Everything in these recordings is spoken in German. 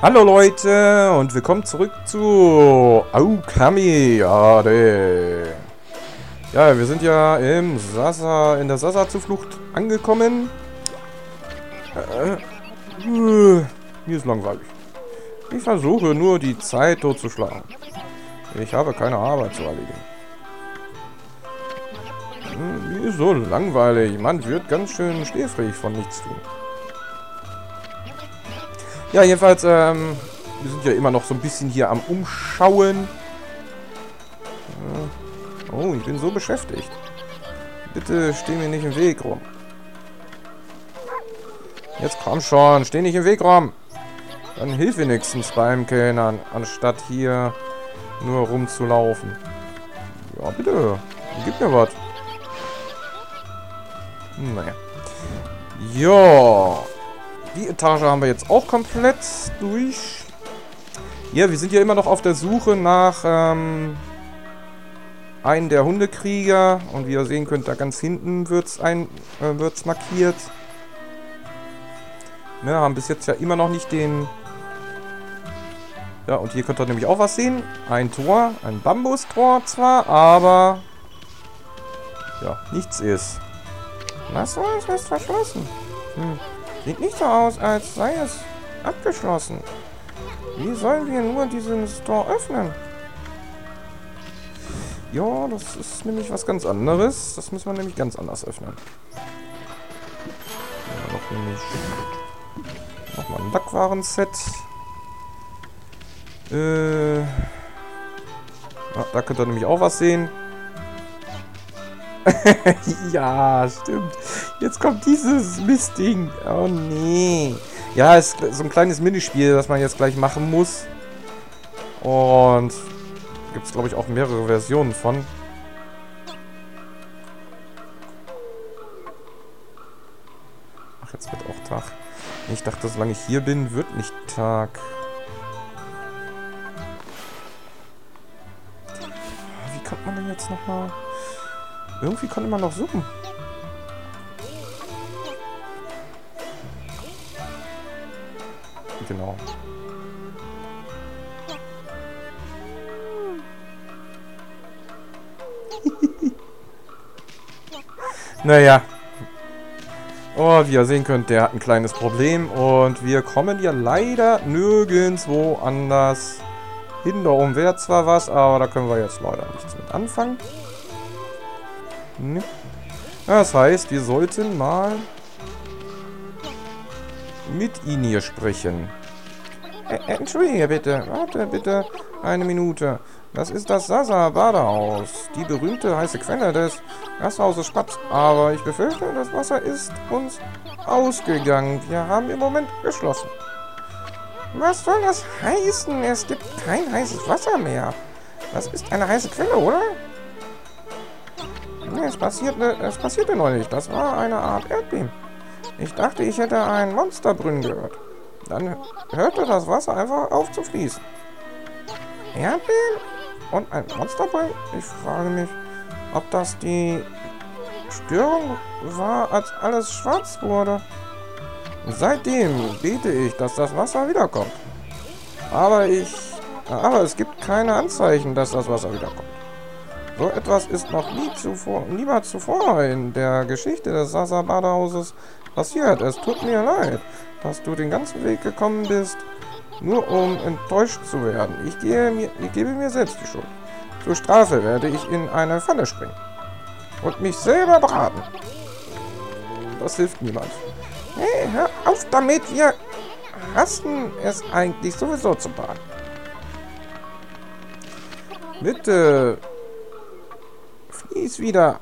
Hallo Leute und willkommen zurück zu Ōkami. Ja, wir sind ja in der Sasa-Zuflucht angekommen. Mir ist langweilig. Ich versuche nur die Zeit totzuschlagen. Ich habe keine Arbeit zu erledigen. Mir ist so langweilig. Man wird ganz schön schläfrig von nichts tun. Ja, jedenfalls, wir sind ja immer noch so ein bisschen hier am Umschauen. Oh, ich bin so beschäftigt. Bitte steh mir nicht im Weg rum. Jetzt komm schon, steh nicht im Weg rum. Dann hilf wenigstens beim Kellnern, anstatt hier nur rumzulaufen. Ja, bitte, gib mir was. Naja. Ja. Die Etage haben wir jetzt auch komplett durch. Ja, wir sind ja immer noch auf der Suche nach einem der Hundekrieger. Und wie ihr sehen könnt, da ganz hinten wird es markiert. Wir haben bis jetzt ja immer noch nicht den... Ja, und hier könnt ihr nämlich auch was sehen. Ein Tor, ein Bambustor zwar, aber... Ja, nichts ist. Was soll es? Ist verschlossen. Sieht nicht so aus, als sei es abgeschlossen. Wie sollen wir nur dieses Tor öffnen? Ja, das ist nämlich was ganz anderes. Das müssen wir nämlich ganz anders öffnen. Ja, nochmal ein Backwaren-Set. Da könnt ihr nämlich auch was sehen. Ja, stimmt. Jetzt kommt dieses Mistding. Oh, nee. Ja, ist so ein kleines Minispiel, das man jetzt gleich machen muss. Und gibt es, glaube ich, auch mehrere Versionen von. Ach, jetzt wird auch Tag. Ich dachte, solange ich hier bin, wird nicht Tag. Wie kommt man denn jetzt nochmal... Irgendwie konnte man noch suchen. Genau. Naja. Oh, wie ihr sehen könnt, der hat ein kleines Problem. Und wir kommen ja leider nirgendwo anders hin. Da oben wäre zwar was, aber da können wir jetzt leider nichts mit anfangen. Das heißt, wir sollten mal mit Ihnen hier sprechen. Entschuldige bitte, warte bitte eine Minute. Das ist das Sasa-Badehaus, die berühmte heiße Quelle des Gasthauses Spatz. Aber ich befürchte, das Wasser ist uns ausgegangen. Wir haben im Moment geschlossen. Was soll das heißen? Es gibt kein heißes Wasser mehr. Das ist eine heiße Quelle, oder? Es passierte neulich. Das war eine Art Erdbeben. Ich dachte, ich hätte einen Monsterbrunnen gehört. Dann hörte das Wasser einfach auf zu fließen. Erdbeben? Und ein Monsterbrunnen? Ich frage mich, ob das die Störung war, als alles schwarz wurde. Seitdem bete ich, dass das Wasser wiederkommt. Aber es gibt keine Anzeichen, dass das Wasser wiederkommt. So etwas ist noch niemals zuvor in der Geschichte des Sasa-Badehauses passiert. Es tut mir leid, dass du den ganzen Weg gekommen bist, nur um enttäuscht zu werden. Ich gebe mir selbst die Schuld. Zur Strafe werde ich in eine Pfanne springen und mich selber braten. Das hilft niemand. Hey, hör auf damit, wir hassen es eigentlich sowieso zu baden. Bitte... Fließ wieder.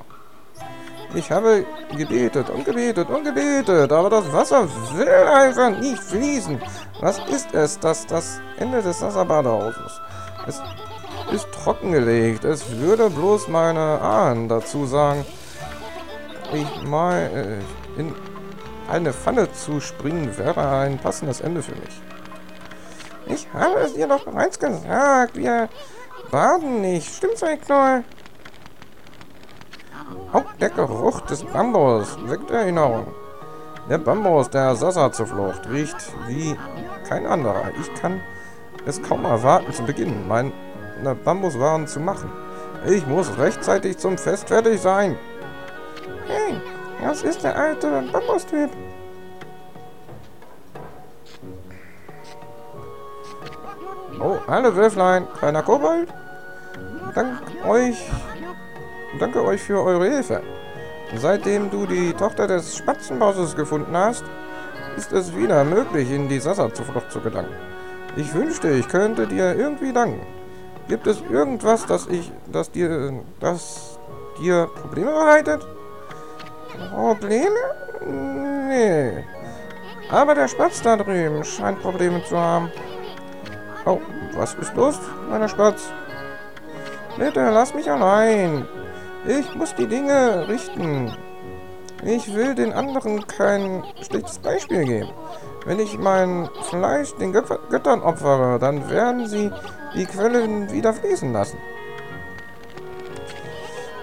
Ich habe gebetet und gebetet und gebetet, aber das Wasser will einfach nicht fließen. Was ist es, dass das Ende des Sasa-Badehauses? Es ist trockengelegt. Es würde bloß meine Ahnen dazu sagen, in eine Pfanne zu springen wäre ein passendes Ende für mich. Ich habe es dir doch bereits gesagt. Wir baden nicht. Stimmt's, Knoll? Auch der Geruch des Bambus weckt Erinnerung. Der Bambus der Sasa-Zuflucht riecht wie kein anderer. Ich kann es kaum erwarten, zu beginnen, meine Bambuswaren zu machen. Ich muss rechtzeitig zum Fest fertig sein. Hey, das ist der alte Bambus-Typ. Oh, alle Wölflein, kleiner Kobold. Danke euch für eure Hilfe. Seitdem du die Tochter des Spatzenbosses gefunden hast, ist es wieder möglich, in die Sasa-Zuflucht zu gelangen. Ich wünschte, ich könnte dir irgendwie danken. Gibt es irgendwas, das dir Probleme bereitet? Probleme? Nee. Aber der Spatz da drüben scheint Probleme zu haben. Oh, was ist los, meiner Spatz? Bitte, lass mich allein. Ich muss die Dinge richten. Ich will den anderen kein schlechtes Beispiel geben. Wenn ich mein Fleisch den Göttern opfere, dann werden sie die Quellen wieder fließen lassen.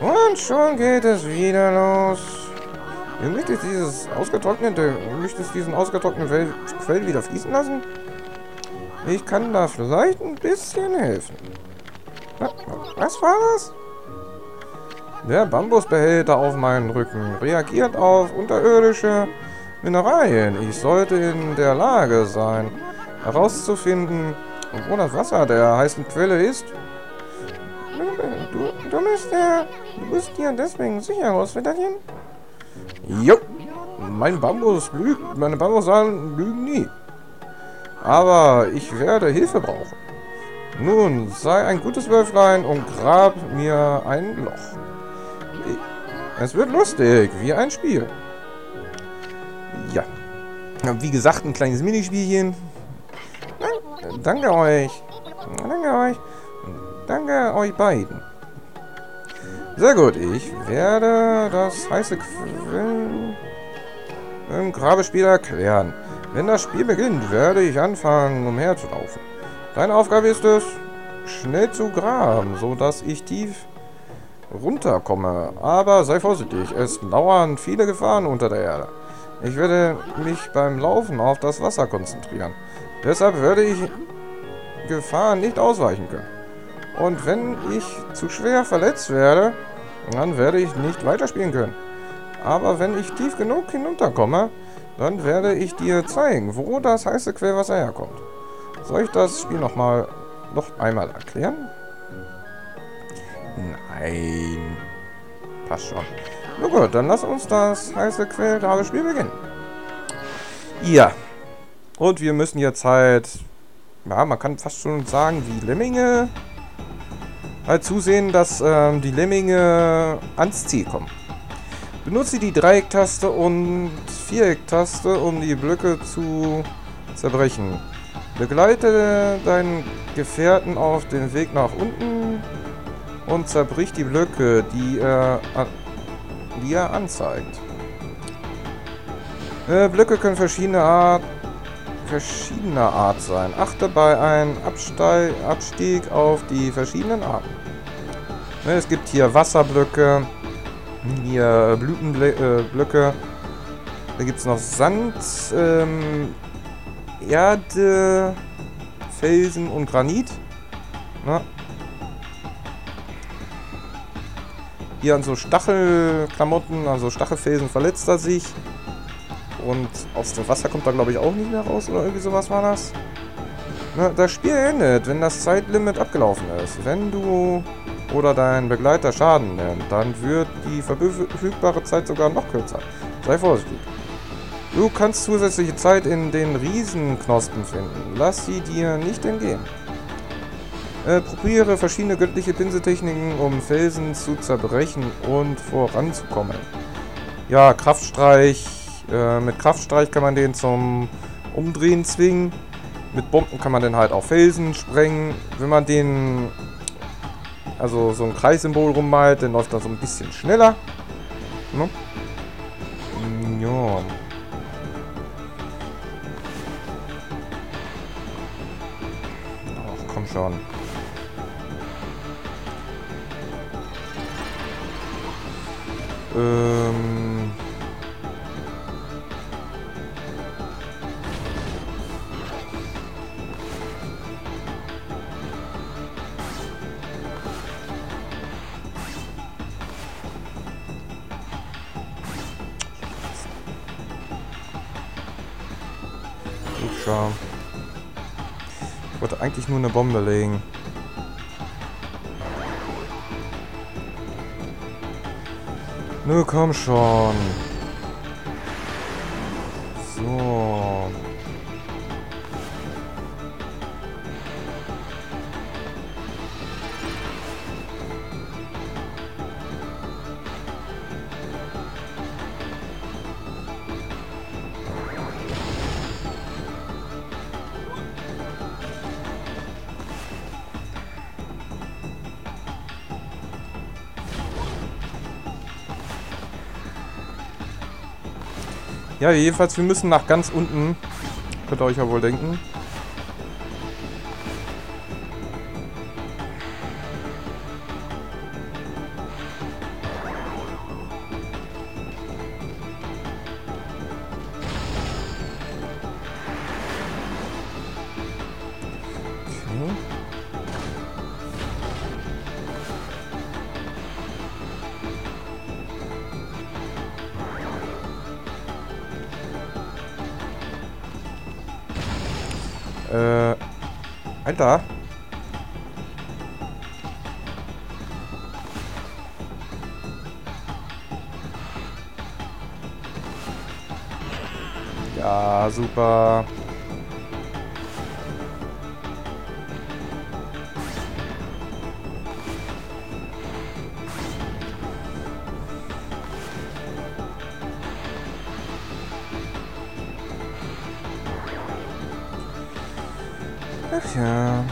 Und schon geht es wieder los. Du möchtest diesen ausgetrockneten Quell wieder fließen lassen? Ich kann da vielleicht ein bisschen helfen. Was war das? Der Bambusbehälter auf meinem Rücken reagiert auf unterirdische Mineralien. Ich sollte in der Lage sein, herauszufinden, wo das Wasser der heißen Quelle ist. Du bist dir deswegen sicher, Großväterchen? Jo, meine Bambussamen lügen nie. Aber ich werde Hilfe brauchen. Nun, sei ein gutes Wölflein und grab mir ein Loch. Es wird lustig, wie ein Spiel. Ja. Wie gesagt, ein kleines Minispielchen. Danke euch. Danke euch. Danke euch beiden. Sehr gut, ich werde das heiße Quell im Grabespiel erklären. Wenn das Spiel beginnt, werde ich anfangen, umherzulaufen. Deine Aufgabe ist es, schnell zu graben, sodass ich tief runterkomme. Aber sei vorsichtig, es lauern viele Gefahren unter der Erde. Ich werde mich beim Laufen auf das Wasser konzentrieren. Deshalb werde ich Gefahren nicht ausweichen können. Und wenn ich zu schwer verletzt werde, dann werde ich nicht weiterspielen können. Aber wenn ich tief genug hinunterkomme, dann werde ich dir zeigen, wo das heiße Quellwasser herkommt. Soll ich das Spiel noch einmal erklären? Nein. Passt schon. Na gut, dann lass uns das heiße Quellgrabespiel beginnen. Ja. Und wir müssen jetzt halt, ja, man kann fast schon sagen, wie Lemminge halt zusehen, dass die Lemminge ans Ziel kommen. Benutze die Dreiecktaste und Vierecktaste, um die Blöcke zu zerbrechen. Begleite deinen Gefährten auf dem Weg nach unten und zerbrich die Blöcke, die er anzeigt. Blöcke können verschiedener Art sein. Achte bei einem Abstieg auf die verschiedenen Arten. Es gibt hier Wasserblöcke, hier Blütenblöcke, da gibt es noch Sand, Erde, Felsen und Granit. Na? Hier an so Stachelklamotten, also Stachelfelsen verletzt er sich. Und aus dem Wasser kommt er, glaube ich, auch nicht mehr raus oder irgendwie sowas war das. Na, das Spiel endet, wenn das Zeitlimit abgelaufen ist. Wenn du oder dein Begleiter Schaden nimmt, dann wird die verfügbare Zeit sogar noch kürzer. Sei vorsichtig. Du kannst zusätzliche Zeit in den Riesenknospen finden. Lass sie dir nicht entgehen. Probiere verschiedene göttliche Pinseltechniken, um Felsen zu zerbrechen und voranzukommen. Ja, Kraftstreich. Mit Kraftstreich kann man den zum Umdrehen zwingen. Mit Bomben kann man den halt auf Felsen sprengen. Wenn man den, also so ein Kreissymbol rummalt, dann läuft er so ein bisschen schneller. Ne? Ja. Schon. Hubschrauber. Ich wollte eigentlich nur eine Bombe legen. Nö, komm schon. So. Ja, jedenfalls, wir müssen nach ganz unten. Könnt ihr euch ja wohl denken. Alter. Ja, super. Ach ja.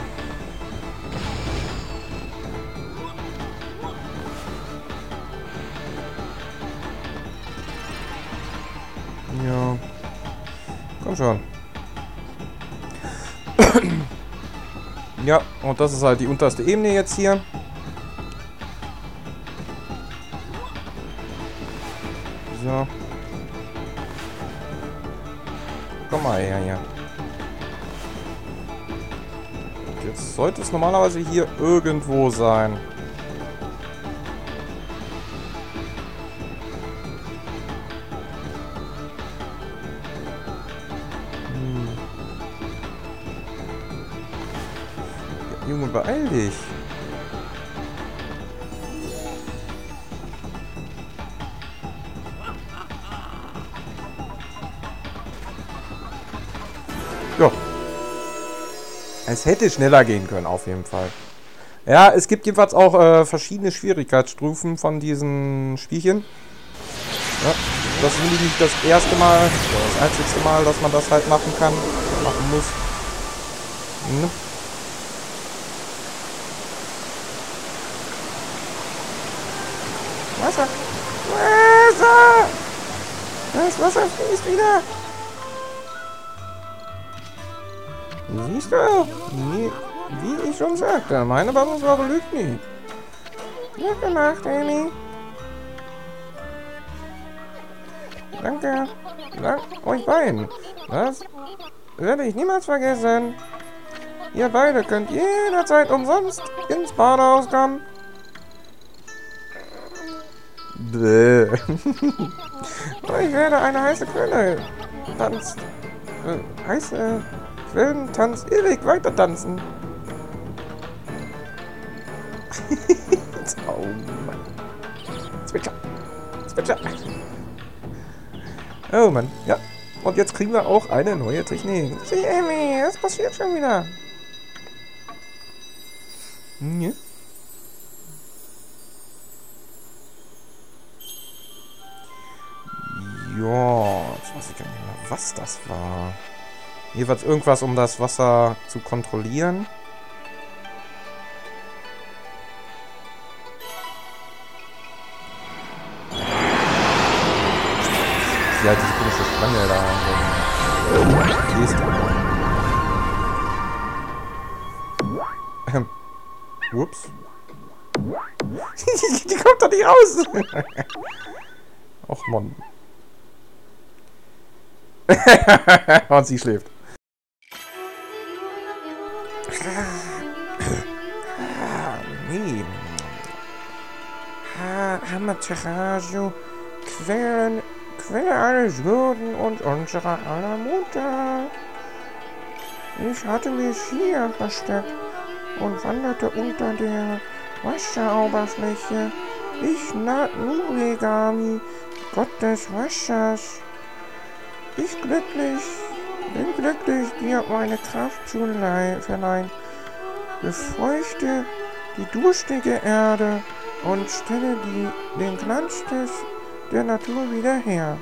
Ja. Komm schon. Ja, und das ist halt die unterste Ebene jetzt hier. So. Komm mal her, ja. Jetzt sollte es normalerweise hier irgendwo sein. Ja, Junge, beeil dich. Ja. Es hätte schneller gehen können, auf jeden Fall. Ja, es gibt jedenfalls auch verschiedene Schwierigkeitsstufen von diesen Spielchen. Ja, das ist nämlich das erste Mal, das einzige Mal, dass man das halt machen kann, machen muss. Hm. Wasser! Wasser! Das Wasser fließt wieder! Siehst du? Wie ich schon sagte, meine Ballungsware lügt nicht. Gut gemacht, Amy. Danke. Dank euch beiden. Das werde ich niemals vergessen. Ihr beide könnt jederzeit umsonst ins Badehaus kommen. Bäh. Ich werde eine heiße Quelle tanzen. Heiße... Quellentanz, ewig weiter tanzen. Oh Mann. Zwitscher. Zwitscher. Oh Mann, ja. Und jetzt kriegen wir auch eine neue Technik. Sieh, Ammy, was passiert schon wieder? Ja. Ja, jetzt weiß ich gar nicht mehr, was das war. Jeweils irgendwas, um das Wasser zu kontrollieren. Ja, diese komische Schlange da. Die ist da. Ups. Die kommt doch nicht raus. Och Mann. Und sie schläft. Amaterasu, Quelle eines Guten und unserer aller Mutter. Ich hatte mich hier versteckt und wanderte unter der Wasseroberfläche. Ich nannte Nunegami, Gott des Wassers. Ich bin glücklich, dir meine Kraft zu verleihen. Befeuchte die durstige Erde und stelle den Glanz der Natur wieder her.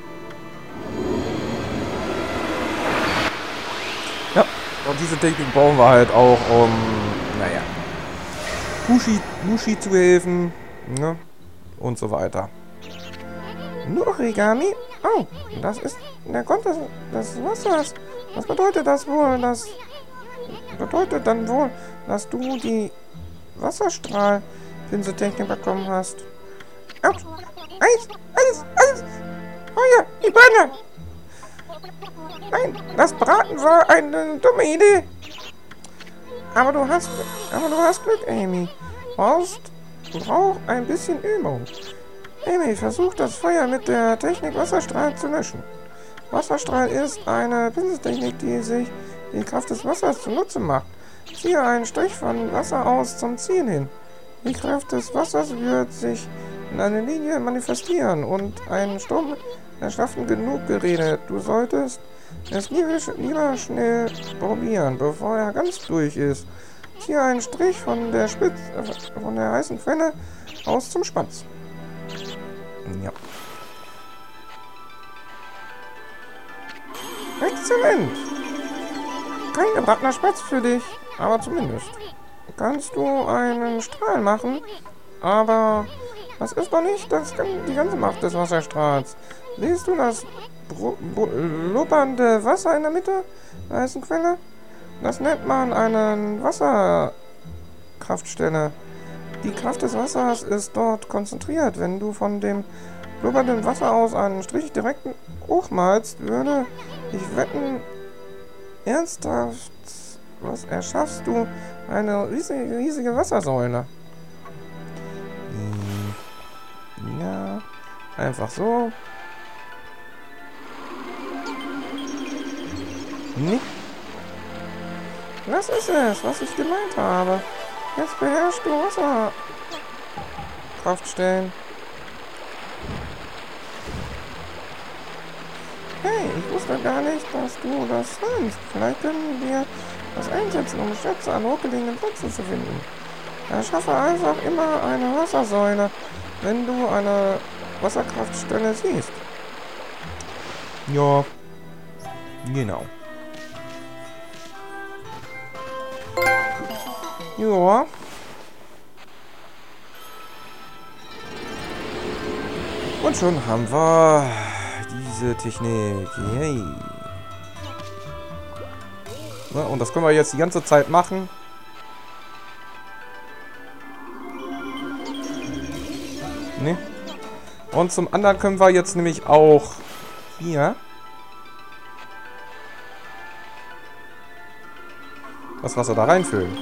Ja, und diese Technik brauchen wir halt auch, um, naja, Mushi zu helfen, ne, und so weiter. Nunegami? Oh, das ist der Gott des Wassers. Was bedeutet das wohl? Das bedeutet dann wohl, dass du die Wasserstrahl-Pinsel Technik bekommen hast. Autsch! Alles! Feuer! Die Beine! Nein, das Braten war eine dumme Idee. Aber du hast Glück, Ammy. Du brauchst ein bisschen Übung. Ammy, versuch das Feuer mit der Technik Wasserstrahl zu löschen. Wasserstrahl ist eine Pinseltechnik, die sich die Kraft des Wassers zunutze macht. Ziehe einen Strich von Wasser aus zum Ziel hin. Die Kraft des Wassers wird sich in einer Linie manifestieren und einen Sturm erschaffen. Genug geredet. Du solltest es lieber schnell probieren, bevor er ganz durch ist. Ziehe einen Strich von der heißen Quelle aus zum Schwanz. Ja. Exzellent! Kein gebratener Spatz für dich, aber zumindest kannst du einen Strahl machen, aber das ist doch nicht die ganze Macht des Wasserstrahls. Siehst du das blubbernde Wasser in der Mitte der heißen Quelle? Das nennt man eine Wasserkraftstelle. Die Kraft des Wassers ist dort konzentriert. Wenn du von dem blubbernden Wasser aus einen Strich direkt hochmalst, würde ich wetten, ernsthaft, was erschaffst du? Eine riesige Wassersäule. Ja, einfach so. Nee. Das ist es, was ich gemeint habe. Jetzt beherrschst du Wasserkraftstellen. Hey, ich wusste gar nicht, dass du das kannst. Vielleicht können wir das einsetzen, um Schätze an hochgelegenen Plätzen zu finden. Erschaffe einfach immer eine Wassersäule, wenn du eine Wasserkraftstelle siehst. Ja, genau. Ja. Und schon haben wir diese Technik. Yay. Na, und das können wir jetzt die ganze Zeit machen. Ne? Und zum anderen können wir jetzt nämlich auch hier. Das Wasser da reinfüllen.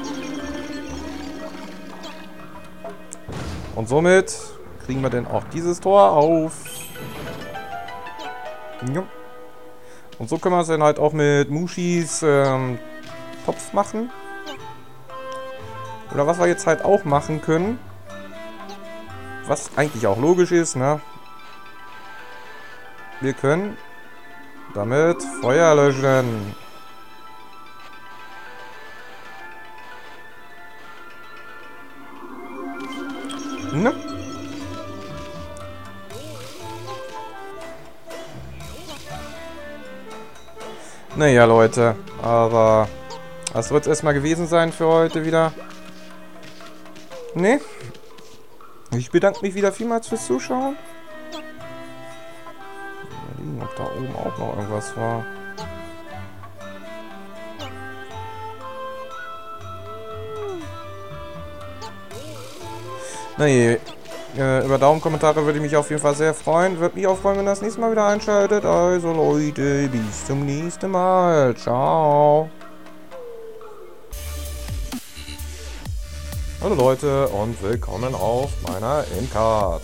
Und somit kriegen wir dann auch dieses Tor auf. Jo. Und so können wir es dann halt auch mit Mushis Topf machen. Oder was wir jetzt halt auch machen können. Was eigentlich auch logisch ist, ne? Wir können damit Feuer löschen. Ne? Naja, Leute, aber das wird es erstmal gewesen sein für heute wieder. Ne? Ich bedanke mich wieder vielmals fürs Zuschauen. Mal sehen, ob da oben auch noch irgendwas war. Nee, über Daumenkommentare würde ich mich auf jeden Fall sehr freuen. Würde mich auch freuen, wenn ihr das nächste Mal wieder einschaltet. Also Leute, bis zum nächsten Mal. Ciao. Hallo Leute und willkommen auf meiner Endcard.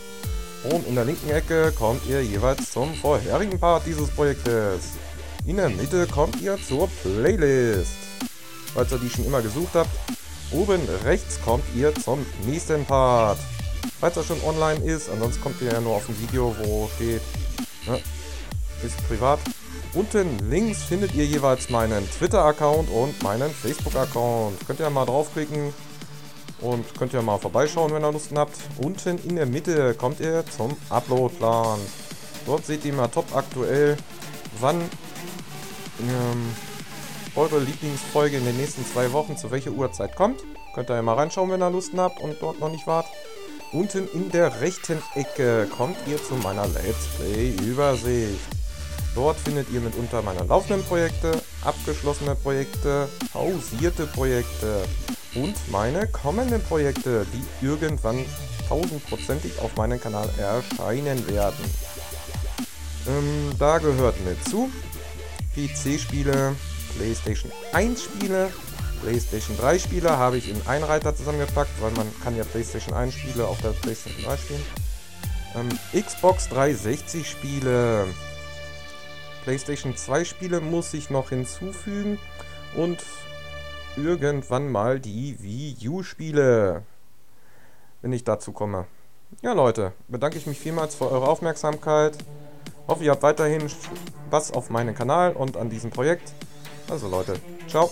Oben in der linken Ecke kommt ihr jeweils zum vorherigen Part dieses Projektes. In der Mitte kommt ihr zur Playlist. falls ihr die schon immer gesucht habt. Oben rechts kommt ihr zum nächsten Part. Falls er schon online ist, ansonsten kommt ihr ja nur auf ein Video, wo steht, ne, ist privat. Unten links findet ihr jeweils meinen Twitter-Account und meinen Facebook-Account. Könnt ihr mal draufklicken und könnt ihr mal vorbeischauen, wenn ihr Lust habt. Unten in der Mitte kommt ihr zum Upload-Plan. Dort seht ihr mal top aktuell, wann eure Lieblingsfolge in den nächsten 2 Wochen zu welcher Uhrzeit kommt. Könnt ihr ja mal reinschauen, wenn ihr Lust habt und dort noch nicht wart. Unten in der rechten Ecke kommt ihr zu meiner Let's Play-Übersicht. Dort findet ihr mitunter meine laufenden Projekte, abgeschlossene Projekte, pausierte Projekte und meine kommenden Projekte, die irgendwann 1000-prozentig auf meinem Kanal erscheinen werden. Da gehört mit zu PC-Spiele, PlayStation 1-Spiele, PlayStation 3 Spiele habe ich in einen Reiter zusammengepackt, weil man kann ja PlayStation 1 Spiele auf der PlayStation 3 spielen. Xbox 360 Spiele, PlayStation 2 Spiele muss ich noch hinzufügen und irgendwann mal die Wii U Spiele, wenn ich dazu komme. Ja Leute, bedanke ich mich vielmals für eure Aufmerksamkeit. Hoffe, ihr habt weiterhin Spaß auf meinem Kanal und an diesem Projekt. Also Leute, ciao!